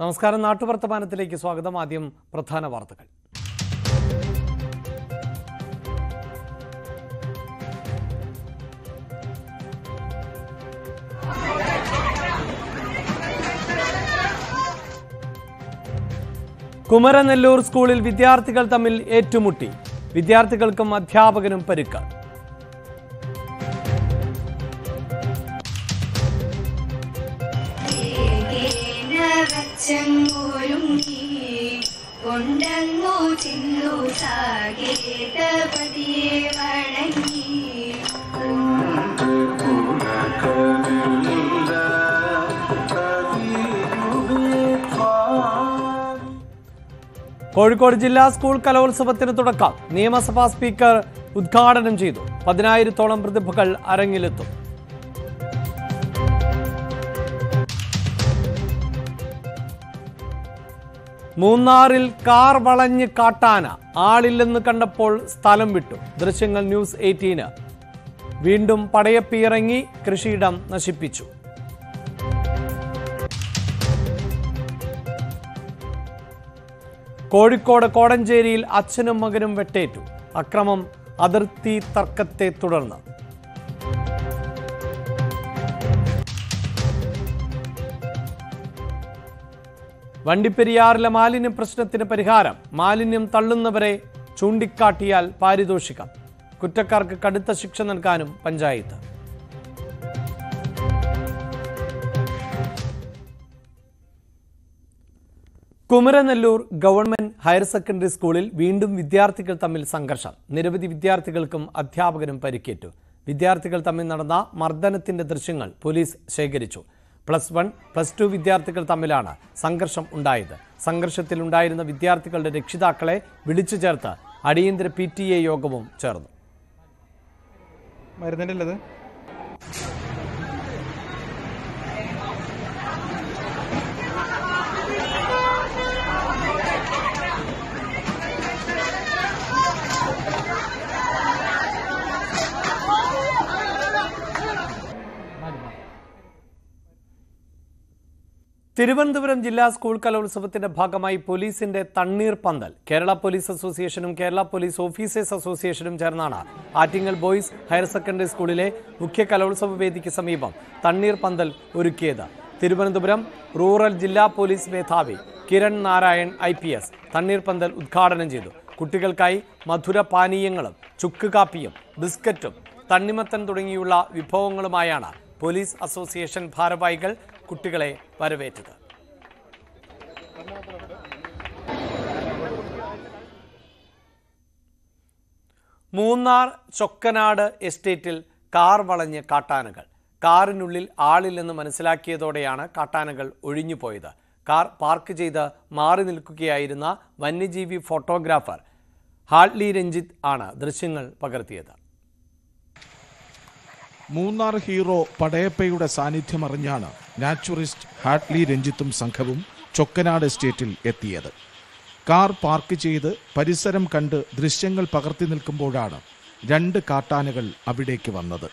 നമസ്കാരം നാട്ടു വർത്തമാനത്തിലേക്ക് സ്വാഗതം ആദ്യം പ്രധാന വാർത്തകൾ കുമരനെല്ലൂർ സ്കൂളിൽ വിദ്യാർത്ഥികൾ തമ്മിൽ ഏറ്റുമുട്ടി വിദ്യാർത്ഥികൾക്കും അധ്യാപകനും പരിക്ക് കോഴിക്കോട് ജില്ലാ സ്കൂൾ കലോത്സവത്തിന് തുടക്കം നിയമസഭാ സ്പീക്കർ ഉദ്ഘാടനം ചെയ്തു 10000 പ്രതിഭകൾ അരങ്ങിലെത്തും മൂന്നാറിൽ കാർ വളഞ്ഞ് കാട്ടാന ആളില്ലെന്ന് കണ്ടപ്പോൾ സ്ഥലം വിട്ടു ദൃശ്യങ്ങൾ ന്യൂസ് 18 വീണ്ടും പടയപ്പിയിറങ്ങി കൃഷിയിടം നശിപ്പിച്ചു കോഴിക്കോട് കോടഞ്ചേരിയിൽ അച്ഛനും മകനും വെട്ടേറ്റു അക്രമം അതിർത്തി തർക്കത്തെ തുടർന്ന് വണ്ടിപ്പെരിയാറിലെ മാലിന്യ പ്രശ്നത്തിന് പരിഹാരം മാലിന്യം തള്ളുന്നവരെ ചൂണ്ടിക്കാട്ടിയാൽ പാരിതോഷികം കുറ്റക്കാർക്ക് കടുത്ത ശിക്ഷ നൽകാനും panchayat Kumaranellur government higher secondary സ്കൂളിൽ വീണ്ടും വിദ്യാർത്ഥികൾ തമ്മിൽ സംഘർഷം നിരവധി വിദ്യാർത്ഥികൾക്കും അധ്യാപകനും പരിക്കേറ്റു വിദ്യാർത്ഥികൾ തമ്മിൽ നടന്ന മർദ്ദനത്തിന്റെ ദൃശ്യങ്ങൾ പോലീസ് ശേഖരിച്ചു പ്ലസ് 1, പ്ലസ് 2 വിദ്യാർത്ഥികൾ തമ്മിലാണ് സംഘർഷം ഉണ്ടായത് സംഘർഷത്തിലുണ്ടായിരുന്ന വിദ്യാർത്ഥികളുടെ രക്ഷിതാക്കളെ വിളിച്ചു ചേർത്ത് അടിയന്തര PTA യോഗവും ചേർന്നു തിരുവനന്തപുരം ജില്ലാ സ്കൂൾ കലോത്സവത്തിന്റെ ഭാഗമായി പോലീസിന്റെ തണ്ണീർ പന്തൽ കേരള പോലീസ് അസോസിയേഷനും കേരള പോലീസ് ഓഫീസേഴ്സ് അസോസിയേഷനും ചേർന്നാണ് ആറ്റിങ്ങൽ ബോയ്സ് ഹയർ സെക്കൻഡറി സ്കൂളിലെ മുഖ്യ കലോത്സവ വേദിക്ക് സമീപം തണ്ണീർ പന്തൽ ഒരുക്കിയത് തിരുവനന്തപുരം റൂറൽ ജില്ലാ പോലീസ് മേധാവി കിരൺ നാരായൺ IPS തണ്ണീർ പന്തൽ ഉദ്ഘാടനം ചെയ്തു കുട്ടികൾക്കായി മധുര പാനീയങ്ങളും ചുക്ക് കാപ്പിയും ബിസ്ക്കറ്റും തണ്ണിമത്തൻ തുടങ്ങിയുള്ള വിഭവങ്ങളുമായാണ് പോലീസ് അസോസിയേഷൻ ഭാരവാഹികൾ കുട്ടികളെ വരവേറ്റത് മൂന്നാർ ചൊക്കനാട് എസ്റ്റേറ്റിൽ കാർ വളഞ്ഞ് കാട്ടാനകൾ കാറിനുള്ളിൽ ആളില്ലെന്ന് മനസ്സിലാക്കിയതോടെയാണ് കാട്ടാനകൾ ഒഴിഞ്ഞുപോയത് കാർ പാർക്ക് ചെയ്ത് മാറി നിൽക്കുകയായിരുന്ന വന്യജീവി ഫോട്ടോഗ്രാഫർ ഹാർഡ്ലി രഞ്ജിത്ത് ആണ് ദൃശ്യങ്ങൾ പകർത്തിയത് മൂന്നാർ ഹീറോ പടയപ്പയുടെ സാന്നിധ്യമറിഞ്ഞാണ് നാച്ചുറിസ്റ്റ് ഹാർഡ്ലി രഞ്ജിത്തും സംഘവും ചൊക്കനാട് എസ്റ്റേറ്റിൽ എത്തിയത് കാർ പാർക്ക് ചെയ്ത് പരിസരം കണ്ട് ദൃശ്യങ്ങൾ പകർത്തി നിൽക്കുമ്പോഴാണ് 2 കാട്ടാനകൾ അവിടേക്ക് വന്നത്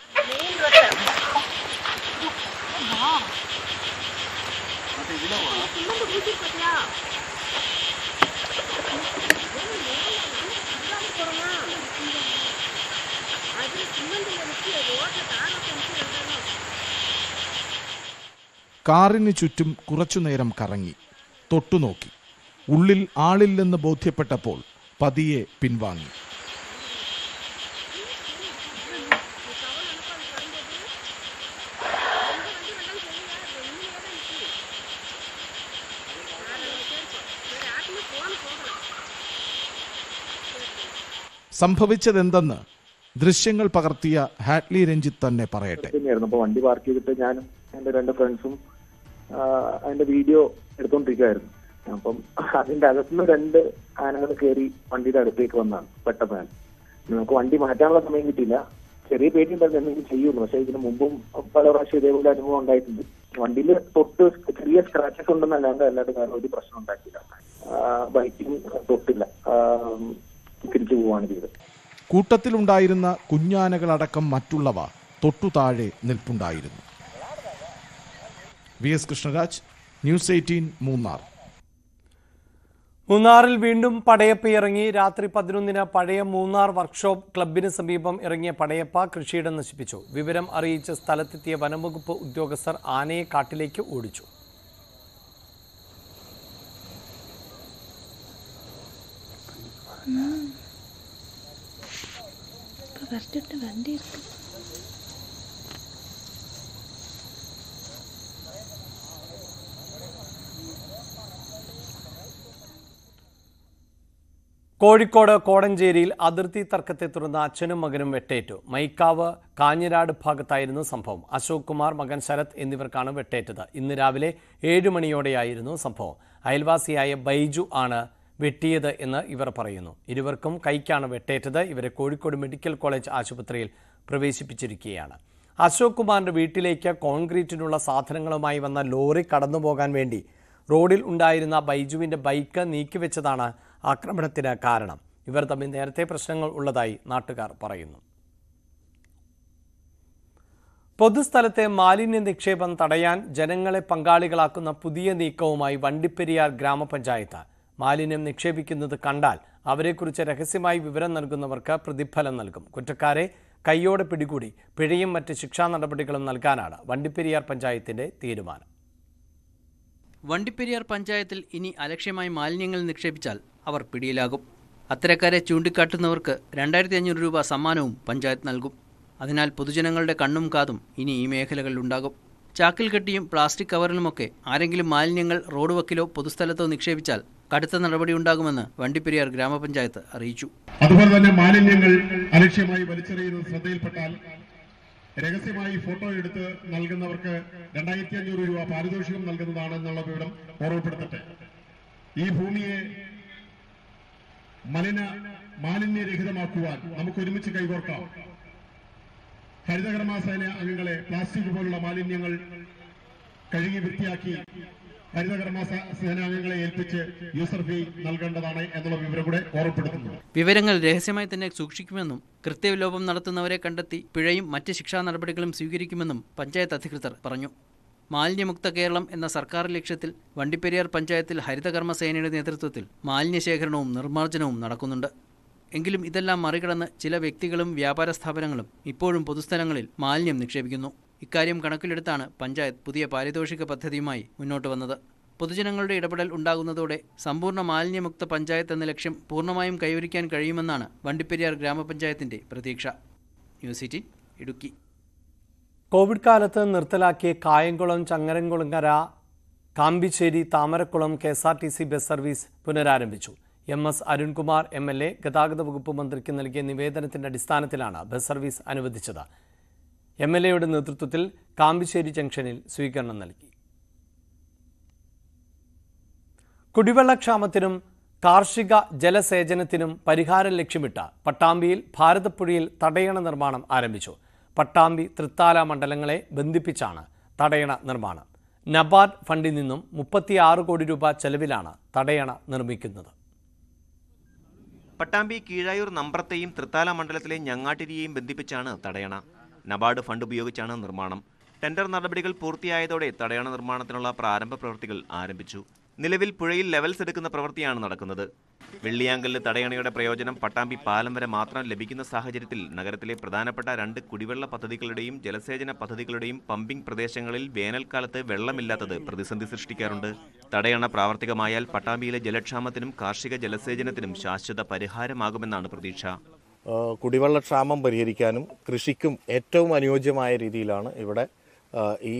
കാറിന് ചുറ്റും കുറച്ചുനേരം കറങ്ങി തൊട്ടുനോക്കി ഉള്ളിൽ ആളില്ലെന്ന് ബോധ്യപ്പെട്ടപ്പോൾ പതിയെ പിൻവാങ്ങി സംഭവിച്ചതെന്തെന്ന് ദൃശ്യങ്ങൾ പകർത്തിയ ഹാർഡ്ലി രഞ്ജിത്ത് തന്നെ പറയട്ടെ വണ്ടി പാർക്ക് ചെയ്തിട്ട് ഞാനും എൻ്റെ 2 ഫ്രണ്ട്സും അതിന്റെ വീഡിയോ എടുത്തോണ്ടിരിക്കുവായിരുന്നു അപ്പം അതിന്റെ അകത്തുനിന്ന് 2 ആനകൾ കയറി വണ്ടിയുടെ അടുത്തേക്ക് വന്നാണ് പെട്ടെന്നാണ് നമുക്ക് വണ്ടി മാറ്റാനുള്ള സമയം കിട്ടിയില്ല ചെറിയ പേടി ഉണ്ടായിരുന്നു എന്തെങ്കിലും ചെയ്യുള്ളൂ പക്ഷേ ഇതിന് മുമ്പും പല പ്രാവശ്യം ഇതേപോലെ അനുഭവം ഉണ്ടായിട്ടുണ്ട് വണ്ടിയിൽ തൊട്ട് ചെറിയ സ്ക്രാച്ചസ് ഉണ്ടെന്നല്ലാണ്ട് അല്ലാണ്ട് കാരണം ഒരു പ്രശ്നം ഉണ്ടാക്കിയില്ല ബൈക്കിന് തൊട്ടില്ല തിരിച്ചു പോവുകയാണ് ചെയ്തത്. കൂട്ടത്തിലുണ്ടായിരുന്ന കുഞ്ഞാനകളടക്കം മറ്റുള്ളവ തൊട്ടുതാഴെ നിൽപ്പുണ്ടായിരുന്നു. V S Krishnaraj, news 18 Munnar. മൂന്നാറിൽ വീണ്ടും പടയപ്പ ഇറങ്ങി. രാത്രി 11-ന് പഴയ മൂന്നാർ വർക്ക്ഷോപ്പ് ക്ലബിന് സമീപം ഇറങ്ങിയ പടയപ്പ കൃഷിയിടം നശിപ്പിച്ചു. വിവരം അറിയിച്ച സ്ഥലത്തെത്തിയ വനംവകുപ്പ് ഉദ്യോഗസ്ഥർ ആനയെ കാട്ടിലേക്ക് ഓടിച്ചു. കോഴിക്കോട് കോടഞ്ചേരിയിൽ അതിർത്തി തർക്കത്തെ തുടർന്ന് അച്ഛനും മകനും വെട്ടേറ്റു. മൈക്കാവ് കാഞ്ഞിരാട് ഭാഗത്തായിരുന്നു സംഭവം. അശോക് കുമാർ, മകൻ ശരത് എന്നിവർക്കാണ് വെട്ടേറ്റത്. ഇന്ന് രാവിലെ 7 മണിയോടെയായിരുന്നു സംഭവം. അയൽവാസിയായ ബൈജു ആണ് വെട്ടിയത് എന്ന് ഇവർ പറയുന്നു. ഇരുവർക്കും കൈക്കാണ് വെട്ടേറ്റത്. ഇവരെ കോഴിക്കോട് മെഡിക്കൽ കോളേജ് ആശുപത്രിയിൽ പ്രവേശിപ്പിച്ചിരിക്കുകയാണ്. അശോക് കുമാറിന്റെ വീട്ടിലേക്ക് കോൺക്രീറ്റിനുള്ള സാധനങ്ങളുമായി വന്ന ലോറി കടന്നു പോകാൻ വേണ്ടി റോഡിൽ ഉണ്ടായിരുന്ന ബൈജുവിന്റെ ബൈക്ക് നീക്കിവെച്ചതാണ് ആക്രമണത്തിന് കാരണം. ഇവർ തമ്മിൽ നേരത്തെ പ്രശ്നങ്ങൾ ഉള്ളതായി നാട്ടുകാർ പറയുന്നു. പൊതുസ്ഥലത്തെ മാലിന്യ നിക്ഷേപം തടയാൻ ജനങ്ങളെ പങ്കാളികളാക്കുന്ന പുതിയ നീക്കവുമായി വണ്ടിപ്പെരിയാർ ഗ്രാമപഞ്ചായത്ത്. മാലിന്യം നിക്ഷേപിക്കുന്നത് കണ്ടാൽ അവരെക്കുറിച്ച് രഹസ്യമായി വിവരം നൽകുന്നവർക്ക് പ്രതിഫലം നൽകും. കുറ്റക്കാരെ കൈയോടെ പിടികൂടി പിഴയും മറ്റ് ശിക്ഷാ നടപടികളും നൽകാനാണ് വണ്ടിപ്പെരിയാർ പഞ്ചായത്തിന്റെ തീരുമാനം. വണ്ടിപ്പെരിയാർ പഞ്ചായത്തിൽ ഇനി അലക്ഷ്യമായി മാലിന്യങ്ങൾ നിക്ഷേപിച്ചാൽ അവർ പിടിയിലാകും. അത്തരക്കാരെ ചൂണ്ടിക്കാട്ടുന്നവർക്ക് 2500 രൂപ സമ്മാനവും പഞ്ചായത്ത് നൽകും. അതിനാൽ പൊതുജനങ്ങളുടെ കണ്ണും കാതും ഇനി ഈ മേഖലകളിലുണ്ടാകും. ചാക്കിൽ കെട്ടിയും പ്ലാസ്റ്റിക് കവറിലുമൊക്കെ ആരെങ്കിലും മാലിന്യങ്ങൾ റോഡ് വക്കിലോ പൊതുസ്ഥലത്തോ നിക്ഷേപിച്ചാൽ കടുത്ത നടപടി ഉണ്ടാകുമെന്ന് വണ്ടിപ്പെരിയാർ ഗ്രാമപഞ്ചായത്ത് അറിയിച്ചു. അതുപോലെ തന്നെ മാലിന്യങ്ങൾ അലക്ഷ്യമായി വലിച്ചെറിയുന്നത് ശ്രദ്ധയിൽപ്പെട്ടാൽ രഹസ്യമായി ഫോട്ടോ എടുത്ത് നൽകുന്നവർക്ക് 2500 രൂപ പാരിതോഷികം നൽകുന്നതാണ് എന്നുള്ള വിവരം ഓർമ്മപ്പെടുത്തട്ടെ. ഈ ഭൂമിയെ മാലിന്യരഹിതമാക്കുവാൻ നമുക്ക് ഒരുമിച്ച് കൈകോർക്കാം. ഹരിതകർമാസേന അംഗങ്ങളെ പ്ലാസ്റ്റിക് പോലുള്ള മാലിന്യങ്ങൾ കഴുകി വൃത്തിയാക്കി ഹരിതകർമാസേന അംഗങ്ങളെ ഏൽപ്പിച്ച് യൂസർ ഫീ നൽകേണ്ടതാണ് എന്നുള്ള വിവരം കൂടെ ഓർമ്മപ്പെടുത്തുന്നു. വിവരങ്ങൾ രഹസ്യമായി തന്നെ സൂക്ഷിക്കുമെന്നും കൃത്യവിലോപം നടത്തുന്നവരെ കണ്ടെത്തി പിഴയും മറ്റ് ശിക്ഷാ നടപടികളും സ്വീകരിക്കുമെന്നും പഞ്ചായത്ത് അധികൃതർ പറഞ്ഞു. മാലിന്യമുക്ത കേരളം എന്ന സർക്കാർ ലക്ഷ്യത്തിൽ വണ്ടിപ്പെരിയാർ പഞ്ചായത്തിൽ ഹരിതകർമ്മസേനയുടെ നേതൃത്വത്തിൽ മാലിന്യശേഖരണവും നിർമ്മാർജ്ജനവും നടക്കുന്നുണ്ട്. എങ്കിലും ഇതെല്ലാം മറികടന്ന് ചില വ്യക്തികളും വ്യാപാര സ്ഥാപനങ്ങളും ഇപ്പോഴും പൊതുസ്ഥലങ്ങളിൽ മാലിന്യം നിക്ഷേപിക്കുന്നു. ഇക്കാര്യം കണക്കിലെടുത്താണ് പഞ്ചായത്ത് പുതിയ പാരിതോഷിക പദ്ധതിയുമായി മുന്നോട്ട് വന്നത്. പൊതുജനങ്ങളുടെ ഇടപെടൽ ഉണ്ടാകുന്നതോടെ സമ്പൂർണ്ണ മാലിന്യമുക്ത പഞ്ചായത്ത് എന്ന ലക്ഷ്യം പൂർണ്ണമായും കൈവരിക്കാൻ കഴിയുമെന്നാണ് വണ്ടിപ്പെരിയാർ ഗ്രാമപഞ്ചായത്തിന്റെ പ്രതീക്ഷ. ന്യൂസ് 18 ഇടുക്കി. കോവിഡ് കാലത്ത് നിർത്തലാക്കിയ Kayamkulam, Changaramkulangara, Kambissery, Thamarakulam KSRTC bus service പുനരാരംഭിച്ചു. MS അരുൺകുമാർ MLA ഗതാഗത വകുപ്പ് മന്ത്രിക്ക് നൽകിയ നിവേദനത്തിന്റെ അടിസ്ഥാനത്തിലാണ് ബസ് സർവീസ് അനുവദിച്ചത്. MLAയുടെ നേതൃത്വത്തിൽ കാമ്പിശ്ശേരി ജംഗ്ഷനിൽ സ്വീകരണം നൽകി. കുടിവെള്ളക്ഷാമത്തിനും കാർഷിക ജലസേചനത്തിനും പരിഹാരം ലക്ഷ്യമിട്ട് പട്ടാമ്പിയിൽ ഭാരതപ്പുഴയിൽ തടയണ നിർമ്മാണം ആരംഭിച്ചു. പട്ടാമ്പി, തൃത്താല മണ്ഡലങ്ങളെ ബന്ധിപ്പിച്ചാണ് തടയണ നിർമ്മാണം. നബാർഡ് ഫണ്ടിൽ നിന്നും 36 കോടി രൂപ ചെലവിലാണ് തടയണ നിർമ്മിക്കുന്നത്. പട്ടാമ്പി, കീഴായൂർ, നമ്പ്രത്തെയും തൃത്താല മണ്ഡലത്തിലെ ഞങ്ങാട്ടിരിയെയും ബന്ധിപ്പിച്ചാണ് തടയണ. നബാർഡ് ഫണ്ട് ഉപയോഗിച്ചാണ് നിർമ്മാണം. ടെൻഡർ നടപടികൾ പൂർത്തിയായതോടെ തടയണ നിർമ്മാണത്തിനുള്ള പ്രാരംഭ പ്രവൃത്തികൾ ആരംഭിച്ചു. നിലവിൽ പുഴയിൽ ലെവൽസ് എടുക്കുന്ന പ്രവൃത്തിയാണ് നടക്കുന്നത്. വെള്ളിയാങ്കലിലെ തടയണയുടെ പ്രയോജനം പട്ടാമ്പി പാലം വരെ മാത്രം ലഭിക്കുന്ന സാഹചര്യത്തിൽ നഗരത്തിലെ പ്രധാനപ്പെട്ട 2 കുടിവെള്ള പദ്ധതികളുടെയും ജലസേചന പദ്ധതികളുടെയും പമ്പിംഗ് പ്രദേശങ്ങളിൽ വേനൽക്കാലത്ത് വെള്ളമില്ലാത്തത് പ്രതിസന്ധി സൃഷ്ടിക്കാറുണ്ട്. തടയണ പ്രാവർത്തികമായാൽ പട്ടാമ്പിയിലെ ജലക്ഷാമത്തിനും കാർഷിക ജലസേചനത്തിനും ശാശ്വത പരിഹാരമാകുമെന്നാണ് പ്രതീക്ഷ. കുടിവെള്ളക്ഷാമം പരിഹരിക്കാനും കൃഷിക്കും ഏറ്റവും അനുയോജ്യമായ രീതിയിലാണ് ഇവിടെ ഈ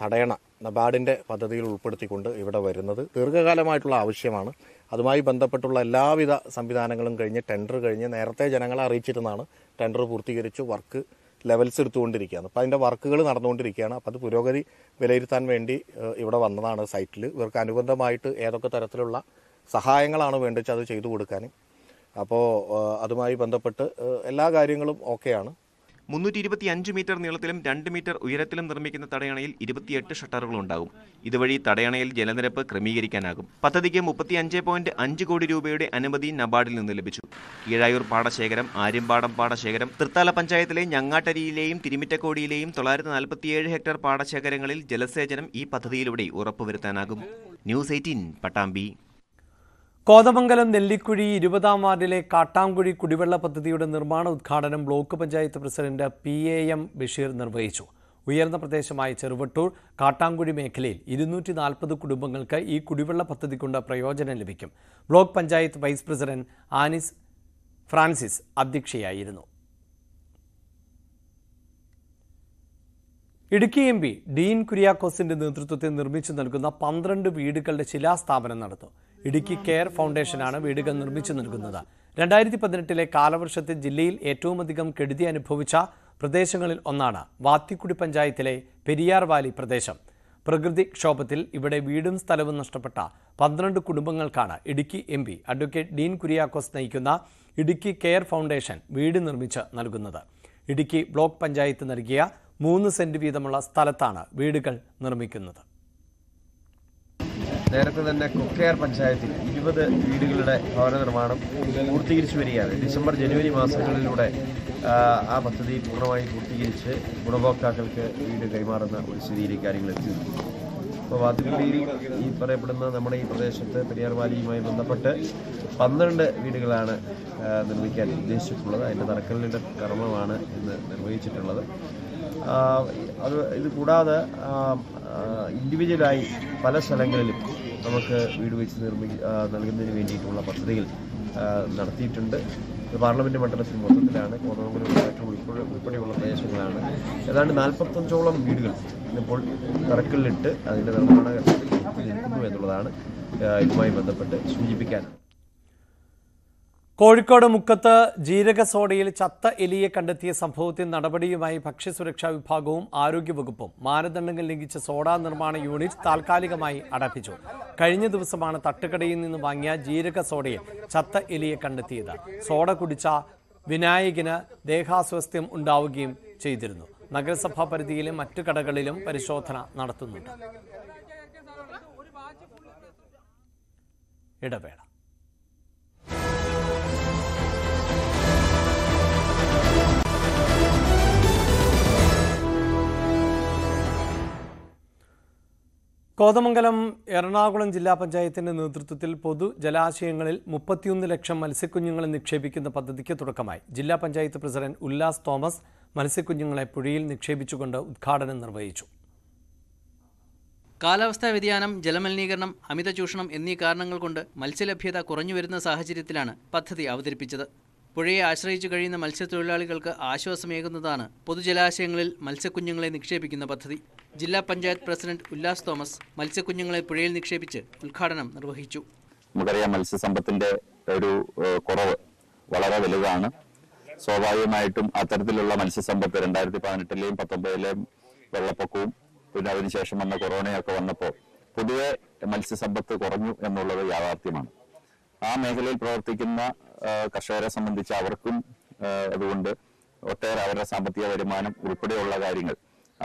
തടയണ നബാർഡിൻ്റെ പദ്ധതിയിൽ ഉൾപ്പെടുത്തിക്കൊണ്ട് ഇവിടെ വരുന്നത്. ദീർഘകാലമായിട്ടുള്ള ആവശ്യമാണ്. അതുമായി ബന്ധപ്പെട്ടുള്ള എല്ലാവിധ സംവിധാനങ്ങളും കഴിഞ്ഞ് ടെൻഡർ കഴിഞ്ഞ് നേരത്തെ ജനങ്ങളെ അറിയിച്ചിരുന്നാണ് ടെൻഡർ പൂർത്തീകരിച്ച് വർക്ക് ലെവൽസ് എടുത്തുകൊണ്ടിരിക്കുകയാണ്. അപ്പോൾ അതിൻ്റെ വർക്കുകൾ നടന്നുകൊണ്ടിരിക്കുകയാണ്. അപ്പോൾ അത് പുരോഗതി വിലയിരുത്താൻ വേണ്ടി ഇവിടെ വന്നതാണ് സൈറ്റിൽ. ഇവർക്ക് അനുബന്ധമായിട്ട് ഏതൊക്കെ തരത്തിലുള്ള സഹായങ്ങളാണ് വേണ്ടത് അത് ചെയ്തു കൊടുക്കാനും. അപ്പോൾ അതുമായി ബന്ധപ്പെട്ട് എല്ലാ കാര്യങ്ങളും ഓക്കെയാണ്. 325 മീറ്റർ നീളത്തിലും 2 മീറ്റർ ഉയരത്തിലും നിർമ്മിക്കുന്ന തടയണയിൽ 28 ഷട്ടറുകളുണ്ടാകും. ഇതുവഴി തടയണയിൽ ജലനിരപ്പ് ക്രമീകരിക്കാനാകും. പദ്ധതിക്ക് 35.5 കോടി രൂപയുടെ അനുമതി നബാർഡിൽ നിന്ന് ലഭിച്ചു. കീഴായൂർ പാടശേഖരം, ആര്യമ്പാടം പാടശേഖരം, തൃത്താല പഞ്ചായത്തിലെ ഞങ്ങാട്ടരിയിലെയും തിരുമിറ്റക്കോടിയിലെയും 947 ഹെക്ടർ പാടശേഖരങ്ങളിൽ ജലസേചനം ഈ പദ്ധതിയിലൂടെ ഉറപ്പുവരുത്താനാകും. ന്യൂസ് 18 പട്ടാമ്പി. കോതമംഗലം നെല്ലിക്കുഴി 20-ാം വാർഡിലെ കാട്ടാംകുഴി കുടിവെള്ള പദ്ധതിയുടെ നിർമ്മാണ ഉദ്ഘാടനം block panchayat president PA M Basheer നിർവഹിച്ചു. ഉയർന്ന പ്രദേശമായ ചെറുവട്ടൂർ കാട്ടാംകുഴി മേഖലയിൽ 240 കുടുംബങ്ങൾക്ക് ഈ കുടിവെള്ള പദ്ധതി കൊണ്ട് പ്രയോജനം ലഭിക്കും. Block panchayat vice president Anis Francis അധ്യക്ഷയായിരുന്നു. ഇടുക്കി MP ഡീൻ കുര്യാക്കോസിന്റെ നേതൃത്വത്തിൽ നിർമ്മിച്ചു നൽകുന്ന 12 വീടുകളുടെ ശിലാസ്ഥാപനം നടന്നു. ഇടുക്കി കെയർ ഫൗണ്ടേഷനാണ് വീടുകൾ നിർമ്മിച്ചു നൽകുന്നത്. 2018 കാലവർഷത്തിൽ ജില്ലയിൽ ഏറ്റവും അധികം കെടുതി അനുഭവിച്ച പ്രദേശങ്ങളിൽ ഒന്നാണ് വാത്തിക്കുടി പഞ്ചായത്തിലെ പെരിയാർ വാലി പ്രദേശം. പ്രകൃതിക്ഷോഭത്തിൽ ഇവിടെ വീടും സ്ഥലവും നഷ്ടപ്പെട്ട 12 കുടുംബങ്ങൾക്കാണ് Idukki MP advocate Dean Kuriakose നയിക്കുന്ന ഇടുക്കി കെയർ ഫൗണ്ടേഷൻ വീട് നിർമ്മിച്ച് നൽകുന്നത്. ഇടുക്കി ബ്ലോക്ക് പഞ്ചായത്ത് നൽകിയ 3 സെന്റ് വീതമുള്ള സ്ഥലത്താണ് വീടുകൾ നിർമ്മിക്കുന്നത്. നേരത്തെ തന്നെ കൊക്കയാർ പഞ്ചായത്തിൽ 20 വീടുകളുടെ ഭവന നിർമ്മാണം പൂർത്തീകരിച്ചു വരികയാണ്. ഡിസംബർ-ജനുവരി മാസങ്ങളിലൂടെ ആ പദ്ധതി പൂർണ്ണമായി പൂർത്തീകരിച്ച് ഗുണഭോക്താക്കൾക്ക് വീട് കൈമാറുന്ന ഒരു സ്ഥിതിയിലേക്ക് കാര്യങ്ങൾ എത്തിയിരുന്നു. അപ്പോൾ വാതിൽപ്പള്ളിയിൽ ഈ പറയപ്പെടുന്ന നമ്മുടെ ഈ പ്രദേശത്ത് പെരിയാർ വാലിയുമായി ബന്ധപ്പെട്ട് 12 വീടുകളാണ് നിർമ്മിക്കാൻ ഉദ്ദേശിച്ചിട്ടുള്ളത്. അതിൻ്റെ തറക്കല്ലിൻ്റെ കർമ്മമാണ് ഇന്ന് നിർവഹിച്ചിട്ടുള്ളത്. ഇത് കൂടാതെ ഇൻഡിവിജ്വലായി പല സ്ഥലങ്ങളിലും നമുക്ക് വീട് വെച്ച് നൽകുന്നതിന് വേണ്ടിയിട്ടുള്ള പദ്ധതികൾ നടത്തിയിട്ടുണ്ട്. പാർലമെൻറ്റ് മണ്ഡലത്തിൽ മൊത്തത്തിലാണ് കോതമംഗലം ഉൾപ്പെടെയുള്ള പ്രദേശങ്ങളാണ് ഏതാണ്ട് 45ഓളം വീടുകൾ ഇന്നിപ്പോൾ തറക്കല്ലിട്ട് അതിൻ്റെ നിർമ്മാണ നിൽക്കുന്നു എന്നുള്ളതാണ് ഇതുമായി ബന്ധപ്പെട്ട് സൂചിപ്പിക്കാൻ. കോഴിക്കോട് മുക്കത്ത് ജീരകസോഡയിൽ ചത്ത എലിയെ കണ്ടെത്തിയ സംഭവത്തിൽ നടപടിയുമായി ഭക്ഷ്യസുരക്ഷാ വിഭാഗവും ആരോഗ്യവകുപ്പും മാനദണ്ഡങ്ങൾ ലംഘിച്ച സോഡാ നിർമ്മാണ യൂണിറ്റ് താൽക്കാലികമായി അടപ്പിച്ചു. കഴിഞ്ഞ ദിവസമാണ് തട്ടുകടയിൽ നിന്ന് വാങ്ങിയ ജീരകസോഡയിൽ ചത്ത എലിയെ കണ്ടെത്തിയത്. സോഡ കുടിച്ച വിനായകന് ദേഹാസ്വാസ്ഥ്യം ഉണ്ടാവുകയും ചെയ്തിരുന്നു. നഗരസഭാ പരിധിയിലും മറ്റു കടകളിലും പരിശോധന നടത്തുന്നുണ്ട്. ഇടവേള. കോതമംഗലം എറണാകുളം ജില്ലാ പഞ്ചായത്തിന്റെ നേതൃത്വത്തിൽ പൊതു ജലാശയങ്ങളിൽ 31 ലക്ഷം മത്സ്യക്കുഞ്ഞുങ്ങളെ നിക്ഷേപിക്കുന്ന പദ്ധതിക്ക് തുടക്കമായി. ജില്ലാ പഞ്ചായത്ത് പ്രസിഡന്റ് ഉല്ലാസ് തോമസ് മത്സ്യക്കുഞ്ഞുങ്ങളെ പുഴയിൽ നിക്ഷേപിച്ചുകൊണ്ട് ഉദ്ഘാടനം നിർവഹിച്ചു. കാലാവസ്ഥാ വ്യതിയാനം, ജലമലിനീകരണം, അമിത ചൂഷണം എന്നീ കാരണങ്ങൾ കൊണ്ട് മത്സ്യലഭ്യത കുറഞ്ഞുവരുന്ന സാഹചര്യത്തിലാണ് പദ്ധതി അവതരിപ്പിച്ചത്. പുഴയെ ആശ്രയിച്ചു കഴിയുന്ന മത്സ്യത്തൊഴിലാളികൾക്ക് ആശ്വാസമേകുന്നതാണ് പൊതുജലാശയങ്ങളിൽ മത്സ്യക്കുഞ്ഞുങ്ങളെ നിക്ഷേപിക്കുന്ന പദ്ധതി. ജില്ലാ പഞ്ചായത്ത് പ്രസിഡന്റ് ഉല്ലാസ് തോമസ് മത്സ്യക്കുഞ്ഞുങ്ങളെ പുഴയിൽ നിക്ഷേപിച്ച് ഉദ്ഘാടനം നിർവഹിച്ചു. നമുക്കറിയാം, മത്സ്യസമ്പത്തിന്റെ ഒരു കുറവ് വളരെ വലുതാണ്. സ്വാഭാവികമായിട്ടും അത്തരത്തിലുള്ള മത്സ്യസമ്പത്ത് 2018ലെയും 2019ലെയും വെള്ളപ്പൊക്കവും പിന്നെ അതിനുശേഷം വന്ന കൊറോണയൊക്കെ വന്നപ്പോൾ പൊതുവെ മത്സ്യസമ്പത്ത് കുറഞ്ഞു എന്നുള്ളത് യാഥാർത്ഥ്യമാണ്. ആ മേഖലയിൽ പ്രവർത്തിക്കുന്ന കർഷകരെ സംബന്ധിച്ച് അവർക്കും അതുകൊണ്ട് ഒട്ടേറെ അവരുടെ സാമ്പത്തിക വരുമാനം ഉൾപ്പെടെയുള്ള കാര്യങ്ങൾ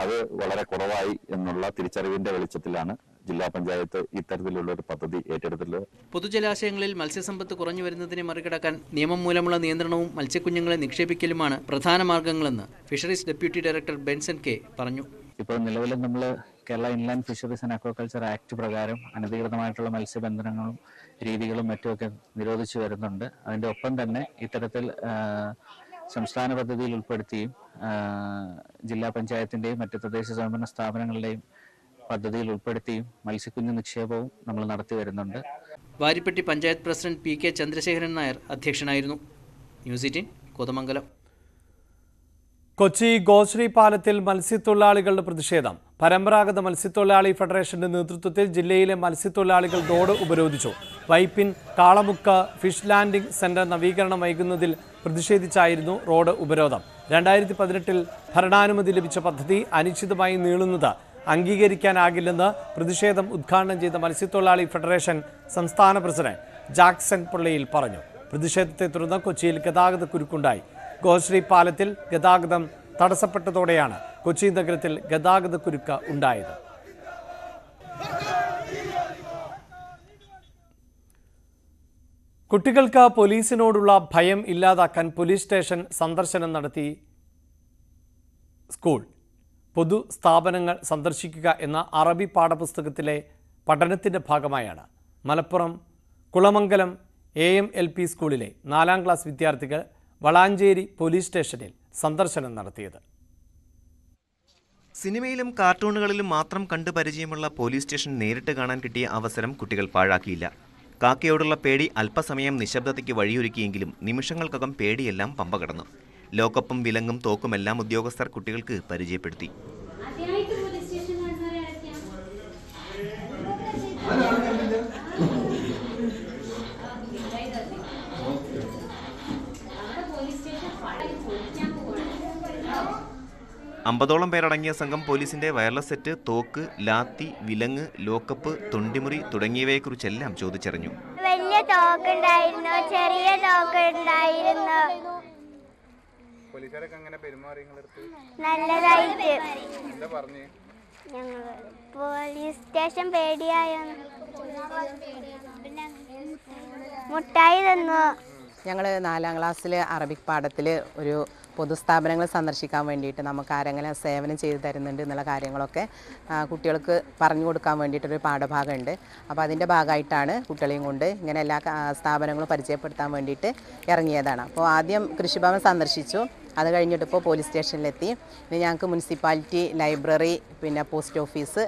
അത് വളരെ കുറവായി എന്നുള്ള തിരിച്ചറിവിന്റെ വെളിച്ചത്തിലാണ് ജില്ലാ പഞ്ചായത്ത് ഇത്തരത്തിലുള്ള ഒരു പദ്ധതി ഏറ്റെടുത്തിട്ടുള്ളത്. പൊതുജലാശയങ്ങളിൽ മത്സ്യസമ്പത്ത് കുറഞ്ഞു വരുന്നതിനെ മറികടക്കാൻ നിയമം മൂലമുള്ള നിയന്ത്രണവും മത്സ്യക്കുഞ്ഞുങ്ങളെ നിക്ഷേപിക്കലുമാണ് പ്രധാന മാർഗങ്ങളെന്ന് fisheries deputy director Benson K പറഞ്ഞു. ഇപ്പോൾ നിലവിൽ നമ്മൾ Kerala inland fisheries and aquaculture act പ്രകാരം അനധികൃതമായിട്ടുള്ള മത്സ്യബന്ധനങ്ങളും രീതികളും മറ്റുമൊക്കെ നിരോധിച്ചു വരുന്നുണ്ട്. അതിൻ്റെ ഒപ്പം തന്നെ ഇത്തരത്തിൽ സംസ്ഥാന പദ്ധതിയിൽ ഉൾപ്പെടുത്തിയും ജില്ലാ പഞ്ചായത്തിൻ്റെയും മറ്റ് തദ്ദേശ സ്വയംഭരണ സ്ഥാപനങ്ങളുടെയും പദ്ധതിയിൽ ഉൾപ്പെടുത്തിയും മത്സ്യക്കുഞ്ഞ് നിക്ഷേപവും നമ്മൾ നടത്തി വരുന്നുണ്ട്. വാരിപ്പെട്ടി പഞ്ചായത്ത് പ്രസിഡന്റ് PK ചന്ദ്രശേഖരൻ നായർ അധ്യക്ഷനായിരുന്നു. ന്യൂസ് 18 കോതമംഗലം. കൊച്ചി ഗോശ്രീ പാലത്തിൽ മത്സ്യത്തൊഴിലാളികളുടെ പ്രതിഷേധം. പരമ്പരാഗത മത്സ്യത്തൊഴിലാളി ഫെഡറേഷന്റെ നേതൃത്വത്തിൽ ജില്ലയിലെ മത്സ്യത്തൊഴിലാളികൾ റോഡ് ഉപരോധിച്ചു. Vypin Kalamukku fish landing centre നവീകരണം വൈകുന്നതിൽ പ്രതിഷേധിച്ചായിരുന്നു റോഡ് ഉപരോധം. 2018 ഭരണാനുമതി ലഭിച്ച പദ്ധതി അനിശ്ചിതമായി നീളുന്നത് അംഗീകരിക്കാനാകില്ലെന്ന് പ്രതിഷേധം ഉദ്ഘാടനം ചെയ്ത മത്സ്യത്തൊഴിലാളി ഫെഡറേഷൻ സംസ്ഥാന പ്രസിഡന്റ് ജാക്സൺ പിള്ളയിൽ പറഞ്ഞു. പ്രതിഷേധത്തെ തുടർന്ന് കൊച്ചിയിൽ ഗതാഗത കുരുക്കുണ്ടായി. ഗോശ്രീ പാലത്തിൽ ഗതാഗതം തടസ്സപ്പെട്ടതോടെയാണ് കൊച്ചി നഗരത്തിൽ ഗതാഗതക്കുരുക്ക് ഉണ്ടായത്. കുട്ടികൾക്ക് പോലീസിനോടുള്ള ഭയം ഇല്ലാതാക്കാൻ പോലീസ് സ്റ്റേഷൻ സന്ദർശനം നടത്തി സ്കൂൾ. പൊതുസ്ഥാപനങ്ങൾ സന്ദർശിക്കുക എന്ന അറബി പാഠപുസ്തകത്തിലെ പഠനത്തിന്റെ ഭാഗമായാണ് മലപ്പുറം കുളമംഗലം AMLP സ്കൂളിലെ 4ാം ക്ലാസ് വിദ്യാർത്ഥികൾ വളാഞ്ചേരി പോലീസ് സ്റ്റേഷനിൽ സന്ദർശനം നടത്തിയത്. സിനിമയിലും കാർട്ടൂണുകളിലും മാത്രം കണ്ടു പരിചയമുള്ള പോലീസ് സ്റ്റേഷൻ നേരിട്ട് കാണാൻ കിട്ടിയ അവസരം കുട്ടികൾ പാഴാക്കിയില്ല. കാക്കയോടുള്ള പേടി അല്പസമയം നിശബ്ദതയ്ക്ക് വഴിയൊരുക്കിയെങ്കിലും നിമിഷങ്ങൾക്കകം പേടിയെല്ലാം പമ്പ കടന്നു. ലോക്കപ്പും വിലങ്ങും തോക്കുമെല്ലാം ഉദ്യോഗസ്ഥർ കുട്ടികൾക്ക് പരിചയപ്പെടുത്തി. അമ്പതോളം പേരടങ്ങിയ സംഘം പോലീസിന്റെ വയർലെസ് സെറ്റ്, തോക്ക്, ലാത്തി, വിലങ്ങ്, ലോക്കപ്പ്, തൊണ്ടിമുറി തുടങ്ങിയവയെക്കുറിച്ചെല്ലാം ചോദിച്ചറിഞ്ഞു. വലിയ തോക്കുണ്ടായിരുന്നു, ചെറിയ തോക്കുണ്ടായിരുന്നു. പോലീസുകാരൊക്കെ എങ്ങനെ പെരുമാറി? നല്ലതായിട്ട്. എന്താ പറഞ്ഞു? ഞങ്ങൾ പോലീസ് സ്റ്റേഷൻ പേടിയായോ? മുട്ടായി തന്നു. ഞങ്ങൾ 4ാം ക്ലാസ്സിൽ അറബിക് പാഠത്തിൽ ഒരു പൊതുസ്ഥാപനങ്ങൾ സന്ദർശിക്കാൻ വേണ്ടിയിട്ട് നമുക്ക് ആരെങ്കിലും സേവനം ചെയ്തു തരുന്നുണ്ട് എന്നുള്ള കാര്യങ്ങളൊക്കെ കുട്ടികൾക്ക് പറഞ്ഞു കൊടുക്കാൻ വേണ്ടിയിട്ടൊരു പാഠഭാഗമുണ്ട്. അപ്പോൾ അതിൻ്റെ ഭാഗമായിട്ടാണ് കുട്ടികളെയും കൊണ്ട് ഇങ്ങനെ എല്ലാ സ്ഥാപനങ്ങളും പരിചയപ്പെടുത്താൻ വേണ്ടിയിട്ട് ഇറങ്ങിയതാണ്. അപ്പോൾ ആദ്യം കൃഷിഭവൻ സന്ദർശിച്ചു, അത് കഴിഞ്ഞിട്ട് ഇപ്പോൾ പോലീസ് സ്റ്റേഷനിലെത്തി. ഇനി ഞങ്ങൾക്ക് മുനിസിപ്പാലിറ്റി, ലൈബ്രറി, പിന്നെ പോസ്റ്റ് ഓഫീസ്,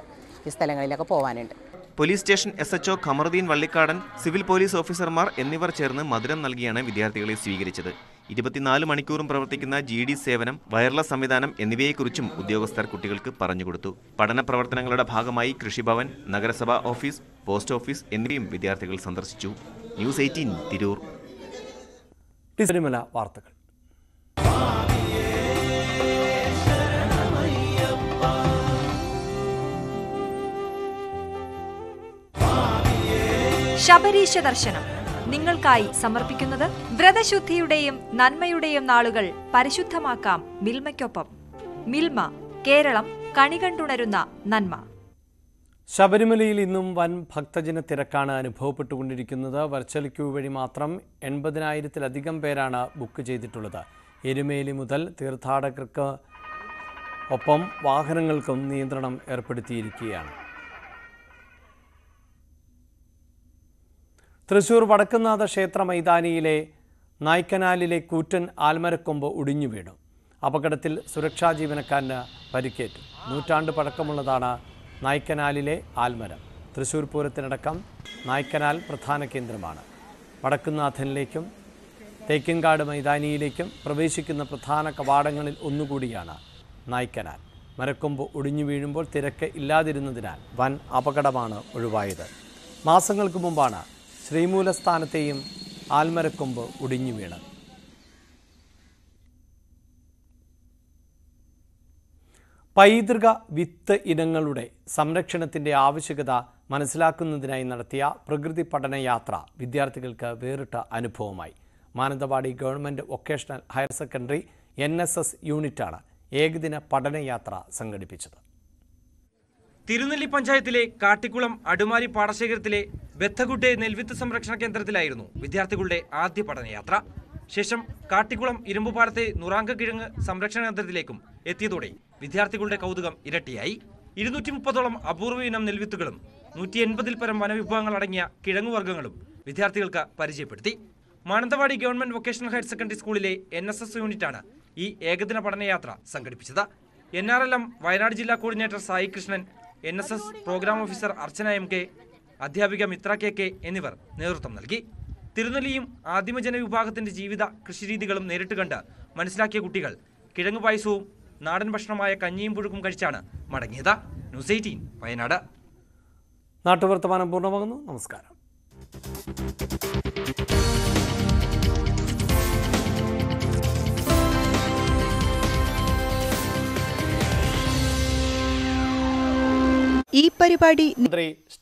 ഈ സ്ഥലങ്ങളിലൊക്കെ പോകാനുണ്ട്. Police station SHO Kamaruddin Vallikkadan, civil police ഓഫീസർമാർ എന്നിവർ ചേർന്ന് മധുരം നൽകിയാണ് വിദ്യാർത്ഥികളെ സ്വീകരിച്ചത്. 24 മണിക്കൂറും പ്രവർത്തിക്കുന്ന GD സേവനം, വയർലെസ് സംവിധാനം എന്നിവയെക്കുറിച്ചും ഉദ്യോഗസ്ഥർ കുട്ടികൾക്ക് പറഞ്ഞുകൊടുത്തു. പഠന പ്രവർത്തനങ്ങളുടെ ഭാഗമായി കൃഷിഭവൻ, നഗരസഭാ ഓഫീസ്, പോസ്റ്റ് ഓഫീസ് എന്നിവയും വിദ്യാർത്ഥികൾ സന്ദർശിച്ചു. News18 തിരൂർ. ശബരീശ ദർശനം നിങ്ങൾക്കായി സമർപ്പിക്കുന്നത് വ്രതശുദ്ധിയുടെയും നന്മയുടെയും നാളുകൾ പരിശുദ്ധമാക്കാം മിൽമയ്ക്കൊപ്പം. മിൽമ, കേരളം കണികണ്ടുണരുന്ന നന്മ. ശബരിമലയിൽ ഇന്നും വൻ ഭക്തജന തിരക്കാണ് അനുഭവപ്പെട്ടുകൊണ്ടിരിക്കുന്നത്. വെർച്വൽ ക്യൂ വഴി മാത്രം 80,000-ലധികം പേരാണ് ബുക്ക് ചെയ്തിട്ടുള്ളത്. എരുമേലി മുതൽ തീർത്ഥാടകർക്ക് ഒപ്പം വാഹനങ്ങൾക്കും നിയന്ത്രണം ഏർപ്പെടുത്തിയിരിക്കുകയാണ്. തൃശൂർ വടക്കുംനാഥ ക്ഷേത്ര മൈതാനിയിലെ നായ്ക്കനാലിലെ കൂറ്റൻ ആൽമരക്കൊമ്പ് ഒടിഞ്ഞു വീണു. അപകടത്തിൽ സുരക്ഷാ ജീവനക്കാരന് പരിക്കേറ്റു. 100 പഴക്കമുള്ളതാണ് നായ്ക്കനാലിലെ ആൽമരം. തൃശൂർ പൂരത്തിനടക്കം നായ്ക്കനാൽ പ്രധാന കേന്ദ്രമാണ്. വടക്കുംനാഥനിലേക്കും തേക്കിൻകാട് മൈതാനിയിലേക്കും പ്രവേശിക്കുന്ന പ്രധാന കവാടങ്ങളിൽ ഒന്നുകൂടിയാണ് നായ്ക്കനാൽ. മരക്കൊമ്പ് ഒടിഞ്ഞു വീഴുമ്പോൾ തിരക്ക് ഇല്ലാതിരുന്നതിനാൽ വൻ അപകടമാണ് ഒഴിവായത്. മാസങ്ങൾക്ക് മുമ്പാണ് ശ്രീമൂലസ്ഥാനത്തെയും ആൽമരക്കൊമ്പ് ഒടിഞ്ഞു വീണ്. പൈതൃക വിത്ത് ഇനങ്ങളുടെ സംരക്ഷണത്തിന്റെ ആവശ്യകത മനസ്സിലാക്കുന്നതിനായി നടത്തിയ പ്രകൃതി പഠനയാത്ര വിദ്യാർത്ഥികൾക്ക് വേറിട്ട അനുഭവമായി. Mananthavady government vocational higher secondary NSS യൂണിറ്റാണ് ഏകദിന പഠനയാത്ര സംഘടിപ്പിച്ചത്. തിരുനെല്ലി പഞ്ചായത്തിലെ കാട്ടിക്കുളം അടുമാലി പാടശേഖരത്തിലെ ബെത്തഗുഡ്ഡെ നെൽവിത്ത് സംരക്ഷണ കേന്ദ്രത്തിലായിരുന്നു വിദ്യാർത്ഥികളുടെ ആദ്യ പഠനയാത്ര. ശേഷം കാട്ടിക്കുളം ഇരുമ്പുപാലത്തെ നുറാങ്ക കിഴങ്ങ് സംരക്ഷണ കേന്ദ്രത്തിലേക്കും എത്തിയതോടെ വിദ്യാർത്ഥികളുടെ കൗതുകം ഇരട്ടിയായി. 230ഓളം അപൂർവ ഇനം നെൽവിത്തുകളും 180ൽ പരം വനവിഭവങ്ങൾ അടങ്ങിയ കിഴങ്ങുവർഗ്ഗങ്ങളും വിദ്യാർത്ഥികൾക്ക് പരിചയപ്പെടുത്തി. Mananthavady government vocational higher secondary സ്കൂളിലെ NSS യൂണിറ്റാണ് ഈ ഏകദിന പഠനയാത്ര സംഘടിപ്പിച്ചത്. NRLM വയനാട് ജില്ലാ coordinator Sai Krishnan, NSS programme officer Archana MK, അധ്യാപിക മിത്ര KK എന്നിവർ നേതൃത്വം നൽകി. തിരുനെല്ലിയും ആദിമജന വിഭാഗത്തിന്റെ ജീവിത കൃഷിരീതികളും നേരിട്ട് കണ്ട് മനസ്സിലാക്കിയ കുട്ടികൾ കിഴങ്ങ് പായസവും നാടൻ ഭക്ഷണമായ കഞ്ഞിയും പുഴുക്കും കഴിച്ചാണ് മടങ്ങിയത്. News18 വയനാട്. നാട്ടുവർത്തമാനം പൂർണ്ണമാകുന്നു. നമസ്കാരം. ഈ പരിപാടി